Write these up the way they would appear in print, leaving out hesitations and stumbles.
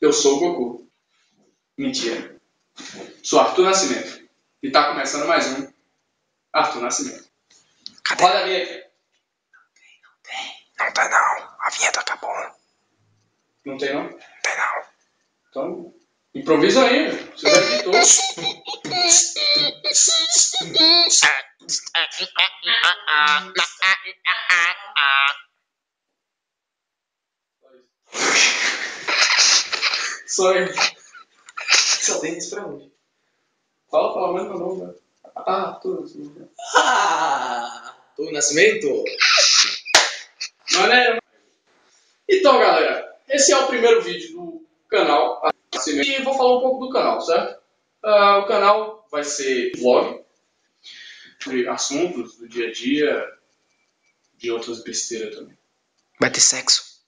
Eu sou o Goku. Mentira. Sou Arthur Nascimento. E tá começando mais um Arthur Nascimento. Cadê? Roda a vinheta. Não tem, não. A vinheta acabou. Não tem, não? Não tem, não. Então, improvisa aí. Você já editou. Sorry. Só tem isso pra mim. Fala, mas meu nome, velho. Ah, Arthur Nascimento. Ah, Arthur Nascimento? Maneiro. Então, galera, esse é o primeiro vídeo do canal Arthur Nascimento. E vou falar um pouco do canal, certo? O canal vai ser vlog sobre assuntos do dia a dia, de outras besteiras também. Vai ter sexo?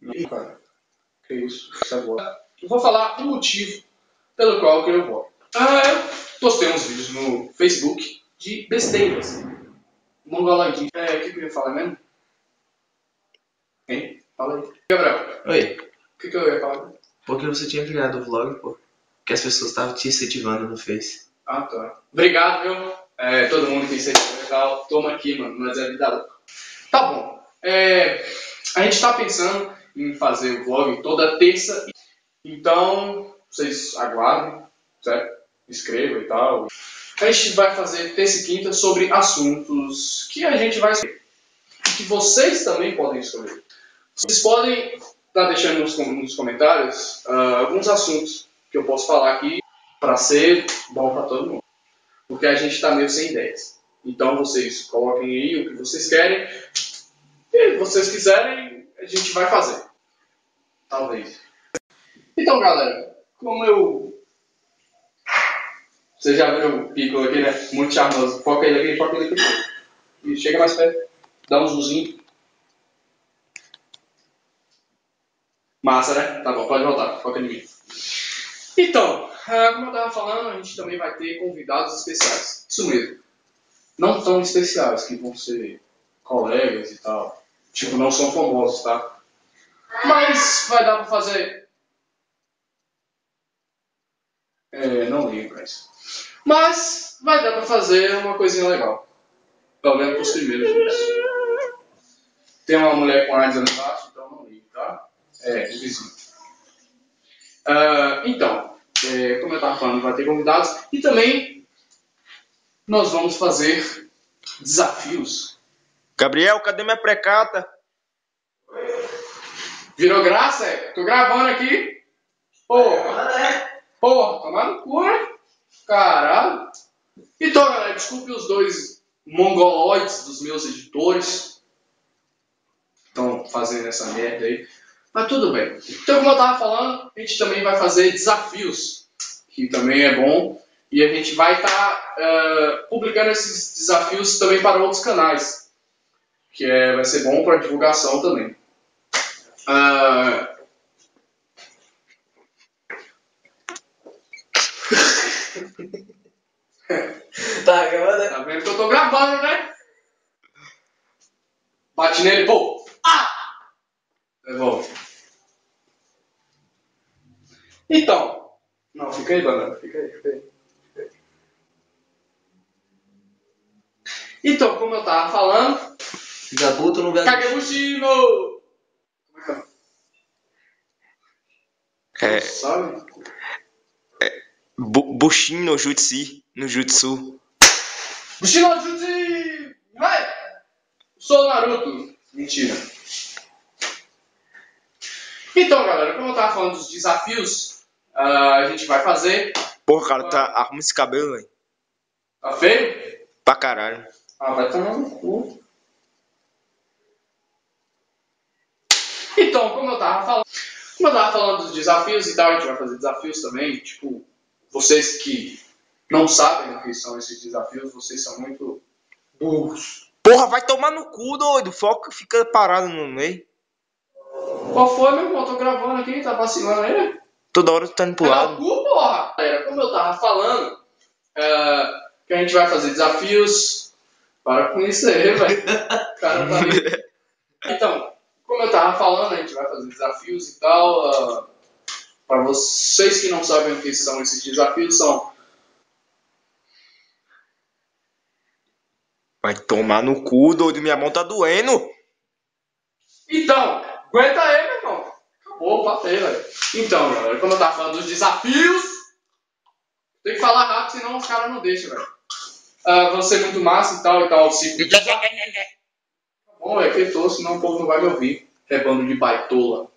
Não, cara. Que isso? Eu vou falar o motivo pelo qual eu criei o vlog. Eu postei uns vídeos no Facebook de besteiras. Mongoloidinho. O que eu ia falar mesmo? Hein? Fala aí. Gabriel. Oi. O que eu ia falar? Porque você tinha criado o vlog, pô. Que as pessoas estavam te incentivando no Face. Ah, tá. Obrigado, viu? Todo mundo que incentivou e tal. Toma aqui, mano. Mas é vida louca. Tá bom. A gente tá pensando em fazer o vlog toda terça. Então, vocês aguardem, certo? Escrevam e tal. A gente vai fazer terça e quinta sobre assuntos que a gente vai escolher. Que vocês também podem escolher. Vocês podem estar deixando nos comentários alguns assuntos que eu posso falar aqui para ser bom para todo mundo. Porque a gente está meio sem ideias. Então vocês coloquem aí o que vocês querem. E se vocês quiserem, a gente vai fazer. Talvez. Então, galera, como eu... Vocês já viram o Piccolo aqui, né? Muito charmoso. Foca ele aqui, foca ele aqui. E chega mais perto. Dá um zoomzinho. Massa, né? Tá bom, pode voltar. Foca em mim. Então, como eu tava falando, a gente também vai ter convidados especiais. Isso mesmo. Não tão especiais, que vão ser colegas e tal. Tipo, não são famosos, tá? Mas vai dar pra fazer... não ligo pra isso. Mas vai dar pra fazer uma coisinha legal. Pelo menos pros primeiros dias. Tem uma mulher com AIDS ali embaixo, então não ligo, tá? O vizinho. Então, como eu tava falando, vai ter convidados. E também nós vamos fazer desafios. Gabriel, cadê minha precata? Virou graça? Tô gravando aqui. Porra, tomar no cu, né? Caralho. Então, galera, desculpe os dois mongoloides dos meus editores. Estão fazendo essa merda aí. Mas tudo bem. Então, como eu tava falando, a gente também vai fazer desafios. Que também é bom. E a gente vai estar publicando esses desafios também para outros canais. Que vai ser bom para divulgação também. Tá gravando? Tá vendo que eu tô gravando, né? Bate nele, pô! Ah! Devolve. Então. Não, fica aí, banana. Fica aí. Então, como eu tava falando. Gabuto no gabuto. Kagebushimo! Como é que é? Sabe? Bushin no Jutsu. Bushin no Jutsu! Vai! Sou Naruto! Mentira. Então, galera, como eu tava falando dos desafios, a gente vai fazer... Porra, cara, arruma esse cabelo, velho. Tá feio? Pra caralho. Ah, vai tomar no cu. Então, como eu tava falando dos desafios e tal, a gente vai fazer desafios também, tipo... Vocês que não sabem o que são esses desafios, vocês são muito burros. Porra, vai tomar no cu, doido. O foco fica parado no meio. Qual foi, meu irmão? Tô gravando aqui, tá vacilando aí? Toda hora tu tá indo pro lado. Cu, porra! Galera, como eu tava falando, que a gente vai fazer desafios. Para com isso aí, velho. Cara, tá. Então, como eu tava falando, a gente vai fazer desafios e tal. Para vocês que não sabem o que são esses desafios, são... Vai tomar no cu, doido. Minha mão tá doendo. Então, aguenta aí, meu irmão. Acabou, batei, velho. Então, galera, como eu tava falando dos desafios, tem que falar rápido, senão os caras não deixam, velho. Vão ser muito massa e tal, e tal. Tá bom, é que eu tô, senão o povo não vai me ouvir. É bando de baitola.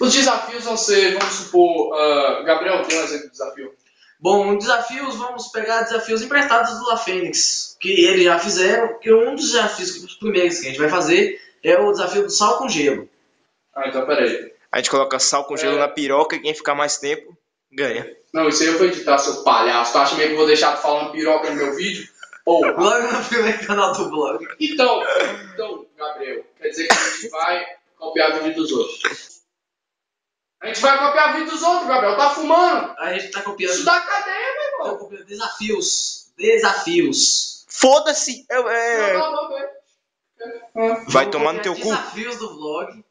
Os desafios vão ser, vamos supor... Gabriel, tem um exemplo de desafio? Bom, desafios, vamos pegar desafios emprestados do La Fênix, que eles já fizeram, que um dos desafios, dos primeiros que a gente vai fazer, é o desafio do sal com gelo. Ah, então peraí. A gente coloca sal com gelo na piroca e quem ficar mais tempo, ganha. Não, isso aí eu vou editar, seu palhaço. Tu acha mesmo que eu vou deixar tu falando piroca no meu vídeo? Porra. Logo no primeiro canal do blog. Então, Gabriel, quer dizer que a gente vai copiar o vídeo dos outros. A gente vai copiar a vida dos outros, Gabriel. Tá fumando. A gente tá copiando. Isso dá cadeia, meu irmão. Desafios. Foda-se. Vai tomar no teu cu. Desafios do vlog,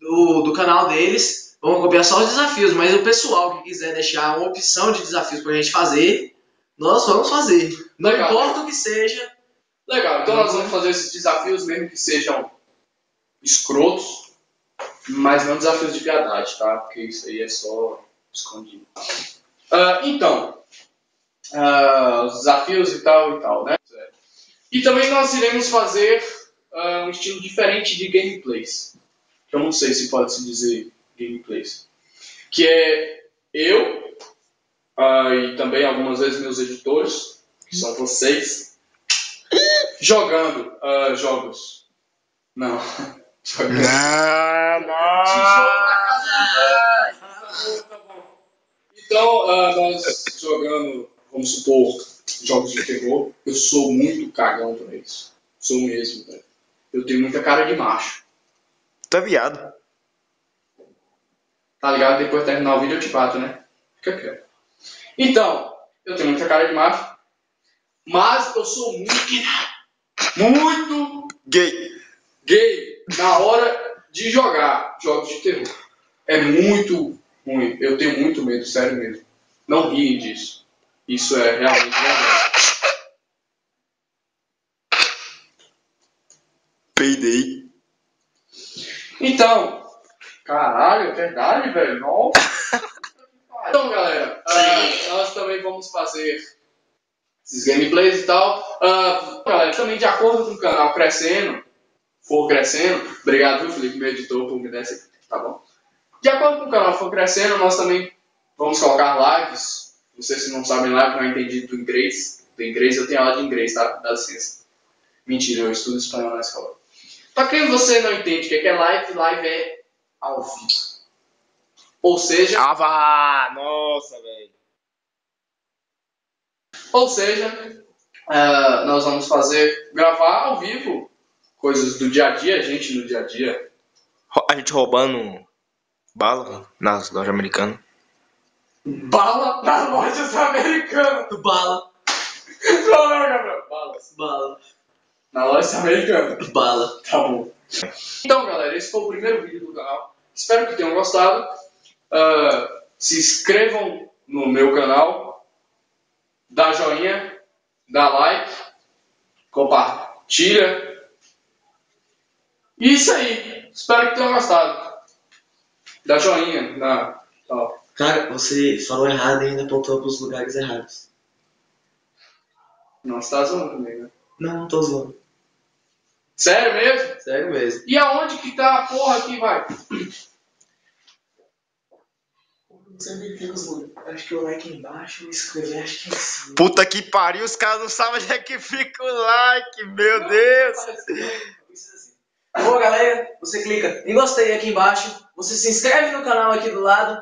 do canal deles. Vamos copiar só os desafios. Mas o pessoal que quiser deixar uma opção de desafios pra gente fazer, nós vamos fazer. Não importa o que seja. Legal. Então nós vamos fazer esses desafios, mesmo que sejam escrotos. Mas não desafios de piedade, tá? Porque isso aí é só escondido. Então, os desafios e tal, né? E também nós iremos fazer um estilo diferente de gameplays. Que eu não sei se pode se dizer gameplays. Que é eu e também algumas vezes meus editores, que são vocês, jogando jogos. Não... Então, nós jogando, vamos supor, jogos de terror. Eu sou muito cagão pra isso. Sou mesmo, velho. Eu tenho muita cara de macho. Tu é viado. Tá ligado? Depois de terminar o vídeo eu te bato, né? Fica quieto. Então, eu tenho muita cara de macho. Mas eu sou muito gay. Na hora de jogar jogos de terror. É muito ruim. Eu tenho muito medo, sério mesmo. Não riem disso. Isso é realmente verdade. Peidei. Então. Caralho, é verdade, velho. Nossa. Então, galera. Nós também vamos fazer esses gameplays e tal. Galera, também de acordo com o canal for crescendo, obrigado, viu, Felipe, meu editor, por me dar esse... Tá bom. De acordo com o canal for crescendo, nós também vamos colocar lives. Vocês que não sabem live, não entendi do inglês, eu tenho aula de inglês, tá? Dá licença. Mentira, eu estudo espanhol na escola. Pra quem você não entende o que é live é ao vivo. Ou seja... nossa, velho. Ou seja, nós vamos gravar ao vivo coisas do dia a dia, gente no dia a dia. A gente roubando bala nas lojas americanas. Bala nas lojas americanas. Bala. Não, Gabriel. Bala. Na loja americana. Bala. Tá bom. Então, galera, esse foi o primeiro vídeo do canal. Espero que tenham gostado. Se inscrevam no meu canal. Dá joinha. Dá like. Compartilha. Isso aí, espero que tenham gostado. Dá joinha na... Cara, você falou errado e ainda apontou para os lugares errados. Não, você tá zoando comigo, né? Não, não tô zoando. Sério mesmo? Sério mesmo. E aonde que tá a porra aqui, vai? Não sei onde tem os lugares. Acho que o like embaixo, o inscrever acho que é em cima. Puta que pariu, os caras não sabem onde é que fica o like, meu Deus. Bom, galera, você clica em gostei aqui embaixo, você se inscreve no canal aqui do lado,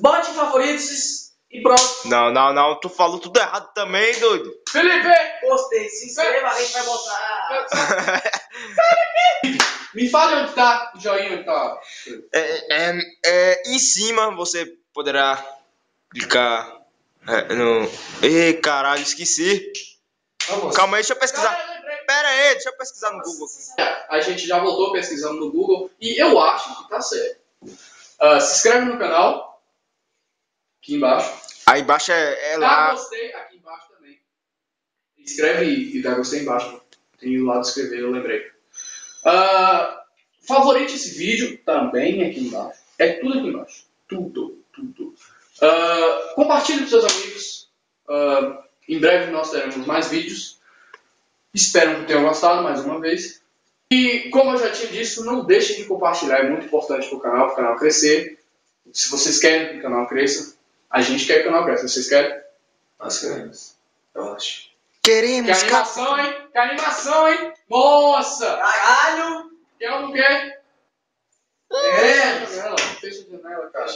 bote favoritos e pronto. Não, tu falou tudo errado também, doido. Felipe! Gostei, se inscreva, a gente vai botar. Me fala onde tá o joinha, tá? Em cima você poderá clicar no... Ih, caralho, esqueci. Vamos. Calma aí, deixa eu pesquisar. Pera aí, deixa eu pesquisar no Google. A gente já voltou pesquisando no Google e eu acho que tá certo. Se inscreve no canal, aqui embaixo. Aí embaixo é lá. Dá gostei aqui embaixo também. Inscreve e dá gostei embaixo. Tem o lado de escrever, eu lembrei. Favorite esse vídeo também aqui embaixo. É tudo aqui embaixo. Tudo, tudo. Compartilhe com seus amigos. Em breve nós teremos mais vídeos. Espero que tenham gostado mais uma vez. E como eu já tinha dito, não deixem de compartilhar. É muito importante para o canal crescer. Se vocês querem que o canal cresça, a gente quer que o canal cresça. Vocês querem? Nós queremos. Eu acho. Queremos. Que animação, hein? Que animação, hein? Nossa! Caralho! Quer ou não quer? Fecha a janela, cara.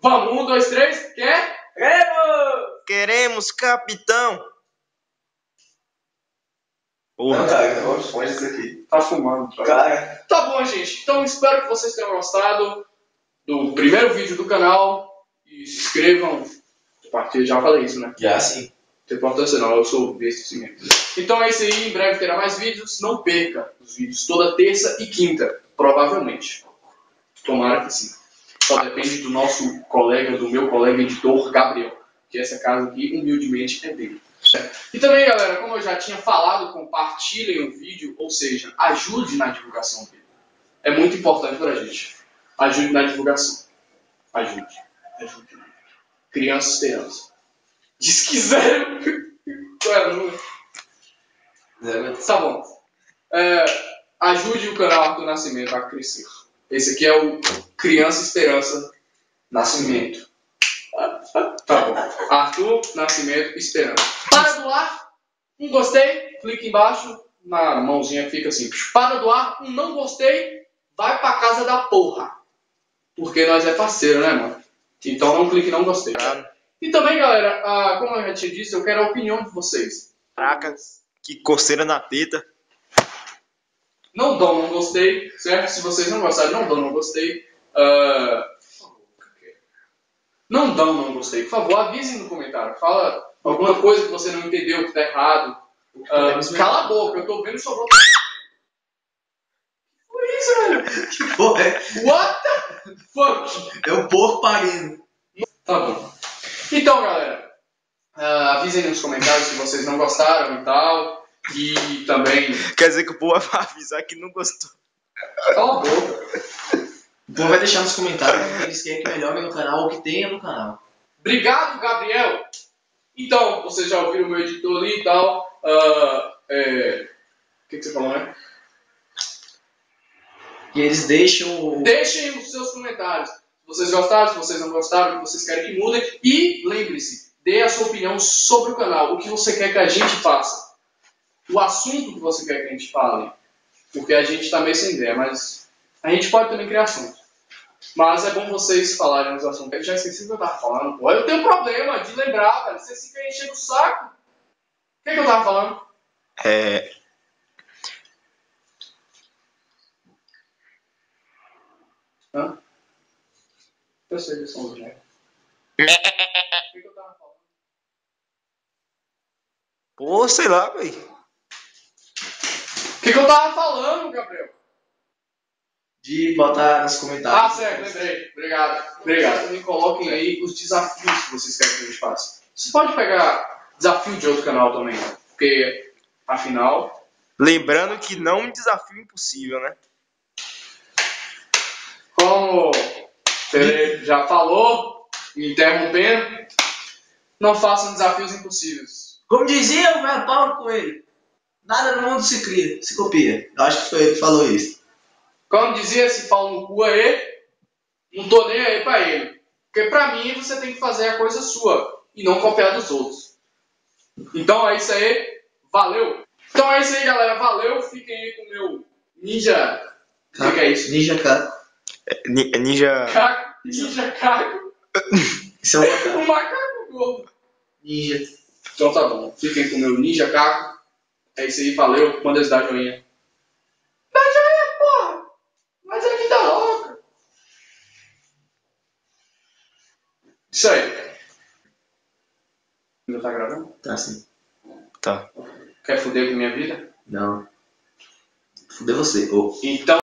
Vamos, 1, 2, 3. Quer? Queremos! Queremos, capitão! Porra, cara, onde isso aqui? Tá fumando, cara. Tá bom, gente. Então, espero que vocês tenham gostado do primeiro vídeo do canal. E se inscrevam. Compartilhem, já falei isso, né? Já, sim. Não tem importância não, eu sou besta assim mesmo. Então é isso aí, em breve terá mais vídeos. Não perca os vídeos toda terça e quinta, provavelmente. Tomara que sim. Só depende do nosso colega, do meu colega editor, Gabriel. Que essa casa aqui, humildemente, é dele. E também, galera, como eu já tinha falado, compartilhem o vídeo, ou seja, ajude na divulgação dele. É muito importante pra gente. Ajude na divulgação. Ajude. Ajude. Criança Esperança. Diz que 0. Tá bom. Ajude o canal Arthur Nascimento a crescer. Esse aqui é o Criança Esperança Nascimento. Tá bom. Arthur Nascimento Esperança. Para doar, um gostei, clique embaixo, na mãozinha que fica assim. Para doar, um não gostei, vai pra casa da porra. Porque nós é parceiro, né, mano? Então não clique não gostei. E também, galera, como eu já te disse, eu quero a opinião de vocês. Caraca, que coceira na teta. Não dão, não gostei, certo? Se vocês não gostaram, não dão, não gostei. Não dão, não gostei. Por favor, avisem no comentário. Fala alguma coisa que você não entendeu, que tá errado. Cala a boca, eu tô vendo sua boca. Que foi isso, velho? Que porra é? What the fuck? É o porco parindo. Tá bom. Então, galera, avisem nos comentários se vocês não gostaram e tal. E também... Quer dizer que o povo vai avisar que não gostou. Cala a boca. O povo vai deixar nos comentários eles querem que melhore no canal ou que tenha no canal. Obrigado, Gabriel. Então, vocês já ouviram o meu editor ali e tal. O que você falou, né? E eles deixam... Deixem os seus comentários. Se vocês gostaram, se vocês não gostaram, o que vocês querem que mudem. E lembre-se, dê a sua opinião sobre o canal, o que você quer que a gente faça, o assunto que você quer que a gente fale, porque a gente tá meio sem ideia, mas a gente pode também criar assunto. Mas é bom vocês falarem os assuntos. Eu já esqueci o que eu tava falando. Pô, eu tenho problema de lembrar, cara. Vocês ficam enchendo o saco. O que é que eu tava falando? Hã? Eu sei que são objetos. O que eu tava falando? Pô, sei lá, velho. O que eu tava falando, Gabriel? De botar nos comentários. Ah, certo, lembrei. Obrigado. Obrigado. Também coloquem aí os desafios que vocês querem que a gente faça. Você pode pegar desafio de outro canal também, né? Porque, afinal... Lembrando que não é um desafio impossível, né? Como... Felipe já falou, me interrompendo, não façam desafios impossíveis. Como dizia o Roberto Paulo Coelho, nada no mundo se cria, se copia. Eu acho que foi ele que falou isso. Como dizia esse pau no cu aí, não tô nem aí pra ele. Porque pra mim você tem que fazer a coisa sua e não copiar dos outros. Então é isso aí, valeu. Então é isso aí, galera, valeu. Fiquem aí com o meu ninja... O que é isso? Ninja K. Ninja... Caco. Ninja Caco. É um macaco gordo. Ninja. Então tá bom. Fiquem com o meu Ninja Caco. É isso aí, valeu. Manda eles dar joinha. Dá joinha, porra. Mas é vida louca. Isso aí. Ainda tá gravando? Tá sim. Tá. Quer foder com minha vida? Não. Foder você. Oh. Então...